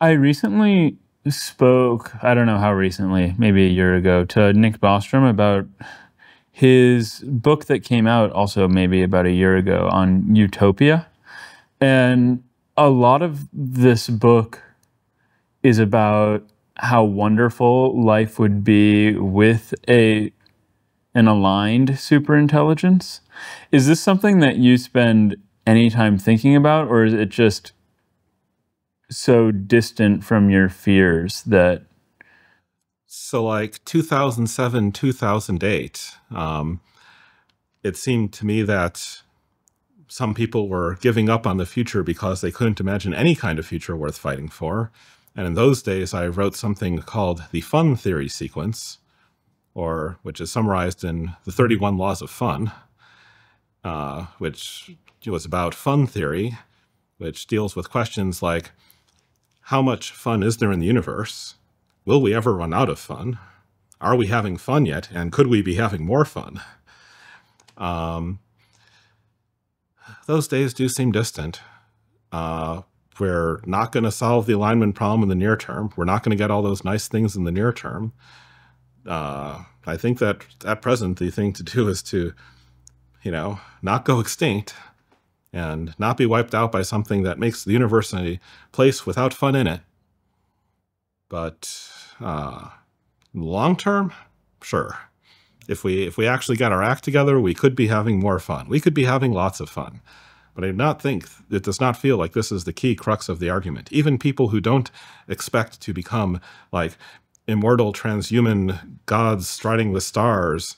I recently spoke, I don't know how recently, maybe a year ago, to Nick Bostrom about his book that came out also maybe about a year ago on utopia. And a lot of this book is about how wonderful life would be with an aligned superintelligence. Is this something that you spend any time thinking about, or is it just so distant from your fears that... So like 2007, 2008, it seemed to me that some people were giving up on the future because they couldn't imagine any kind of future worth fighting for. And in those days, I wrote something called the Fun Theory Sequence, which is summarized in the 31 Laws of Fun, which was about fun theory, which deals with questions like, how much fun is there in the universe? Will we ever run out of fun? Are we having fun yet? And could we be having more fun? Those days do seem distant. We're not going to solve the alignment problem in the near term. We're not going to get all those nice things in the near term. I think that at present, the thing to do is to, not go extinct and not be wiped out by something that makes the universe a place without fun in it. But long term, sure. If we actually got our act together, we could be having more fun. We could be having lots of fun. But I do not think, it does not feel like this is the key crux of the argument. Even people who don't expect to become like immortal transhuman gods striding the stars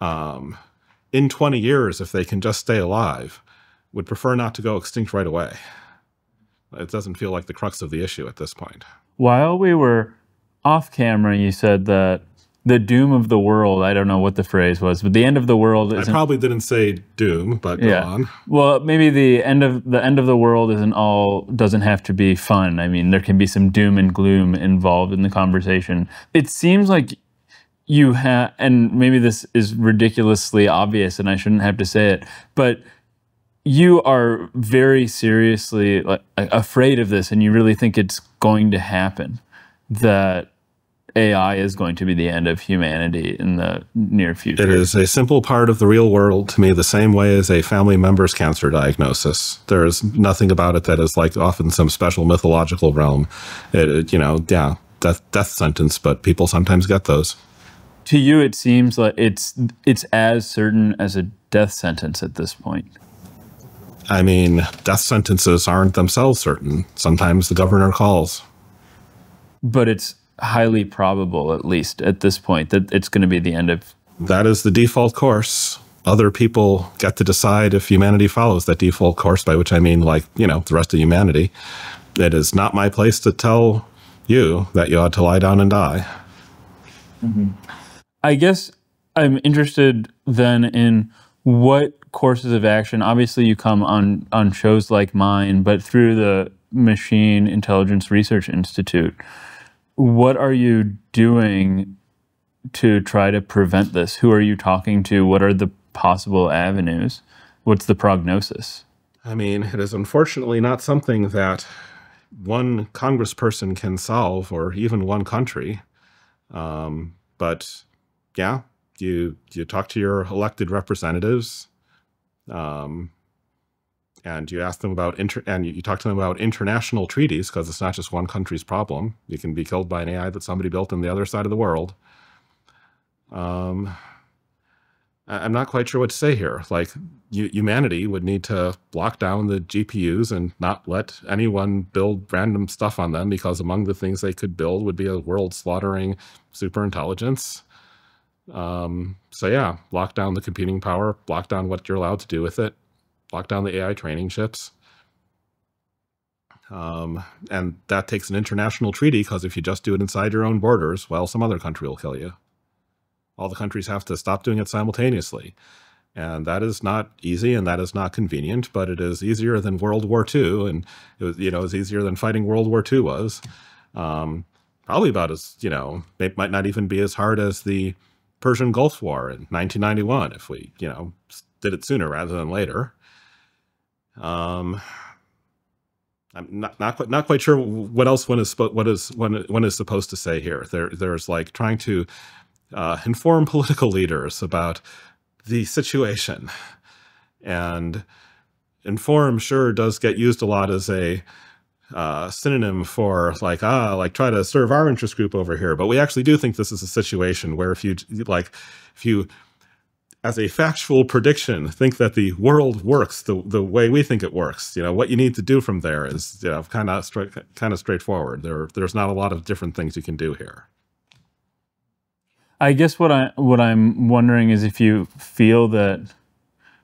in 20 years, if they can just stay alive, would prefer not to go extinct right away. It doesn't feel like the crux of the issue at this point. While we were off camera, you said that the doom of the world, I don't know what the phrase was, but the end of the world isn't... I probably didn't say doom, but go on. Well, maybe the end of the world doesn't have to be fun. I mean, there can be some doom and gloom involved in the conversation. It seems like you have, and maybe this is ridiculously obvious and I shouldn't have to say it, but you are very seriously afraid of this, and you really think it's going to happen, that AI is going to be the end of humanity in the near future. It is a simple part of the real world to me, the same way as a family member's cancer diagnosis. There is nothing about it that is like often some special mythological realm. Yeah, death sentence, but people sometimes get those. To you, it seems like it's as certain as a death sentence at this point. I mean, death sentences aren't themselves certain. Sometimes the governor calls. But it's highly probable, at least at this point, that it's going to be the end of... That is the default course. Other people get to decide if humanity follows that default course, by which I mean, like, the rest of humanity. It is not my place to tell you that you ought to lie down and die. Mm-hmm. I guess I'm interested then in what courses of action, obviously you come on shows like mine, but through the Machine Intelligence Research Institute, what are you doing to try to prevent this? Who are you talking to? What are the possible avenues? What's the prognosis? I mean, it is unfortunately not something that one congressperson can solve, or even one country. But yeah, you talk to your elected representatives, and you ask them about you talk to them about international treaties, because it's not just one country's problem. You can be killed by an AI that somebody built on the other side of the world. I'm not quite sure what to say here. Like, humanity would need to block down the GPUs and not let anyone build random stuff on them, because among the things they could build would be a world-slaughtering superintelligence. So yeah, lock down the computing power, block down what you're allowed to do with it, lock down the AI training chips. And that takes an international treaty, because if you just do it inside your own borders, well, some other country will kill you. All the countries have to stop doing it simultaneously. And that is not easy, and that is not convenient, but it is easier than World War II, and it was, it's easier than fighting World War II was. Probably about as, it might not even be as hard as the Persian Gulf War in 1991, if we, did it sooner rather than later. I'm not quite sure what else one is supposed to say here. There's like trying to inform political leaders about the situation, and inform sure does get used a lot as a synonym for like, like try to serve our interest group over here. But we actually do think this is a situation where if you as a factual prediction think that the world works the way we think it works, you know, what you need to do from there is, you know, kind of straightforward. There's not a lot of different things you can do here. I guess what I'm wondering is if you feel that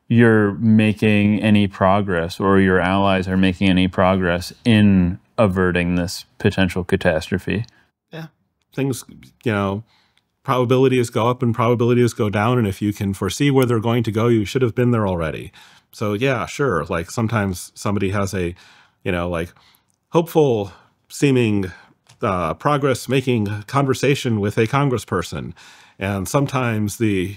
you're making any progress, or your allies are making any progress in averting this potential catastrophe. Yeah. Things, you know, probabilities go up and probabilities go down, and if you can foresee where they're going to go, you should have been there already. So yeah, sure. Like sometimes somebody has a, you know, like hopeful seeming progress making conversation with a congressperson, and sometimes the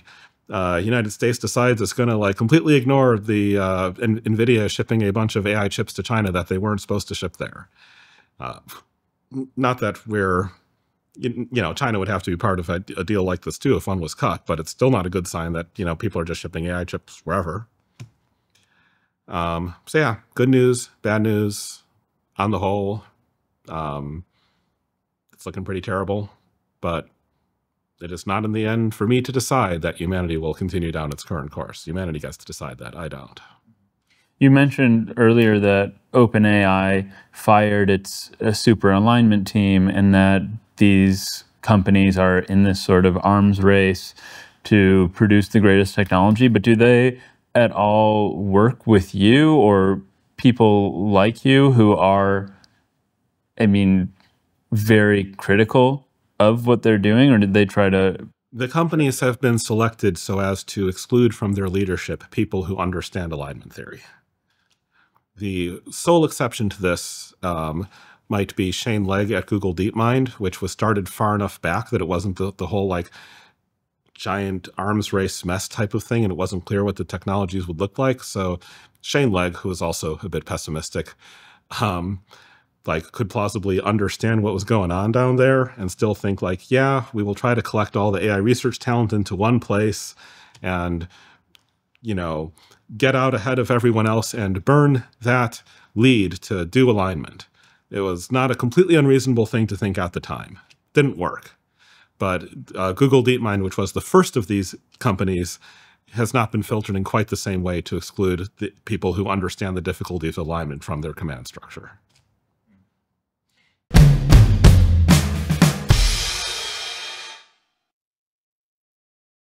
United States decides it's going to like completely ignore the NVIDIA shipping a bunch of AI chips to China that they weren't supposed to ship there. Not that we're, you know, China would have to be part of a deal like this too if one was cut, but it's still not a good sign that, you know, people are just shipping AI chips wherever. So yeah, good news, bad news on the whole. It's looking pretty terrible, but it is not in the end for me to decide that humanity will continue down its current course. Humanity gets to decide that. I don't. You mentioned earlier that OpenAI fired its super alignment team, and that these companies are in this sort of arms race to produce the greatest technology. But do they at all work with you or people like you who are, I mean, very critical of what they're doing, or did they try to? The companies have been selected so as to exclude from their leadership people who understand alignment theory. The sole exception to this might be Shane Legg at Google DeepMind, which was started far enough back that it wasn't the whole like giant arms race mess type of thing, and it wasn't clear what the technologies would look like. So Shane Legg, who is also a bit pessimistic, like could plausibly understand what was going on down there and still think like, yeah, we will try to collect all the AI research talent into one place and, you know, get out ahead of everyone else and burn that lead to do alignment. It was not a completely unreasonable thing to think at the time. Didn't work. But Google DeepMind, which was the first of these companies, has not been filtered in quite the same way to exclude the people who understand the difficulties of alignment from their command structure.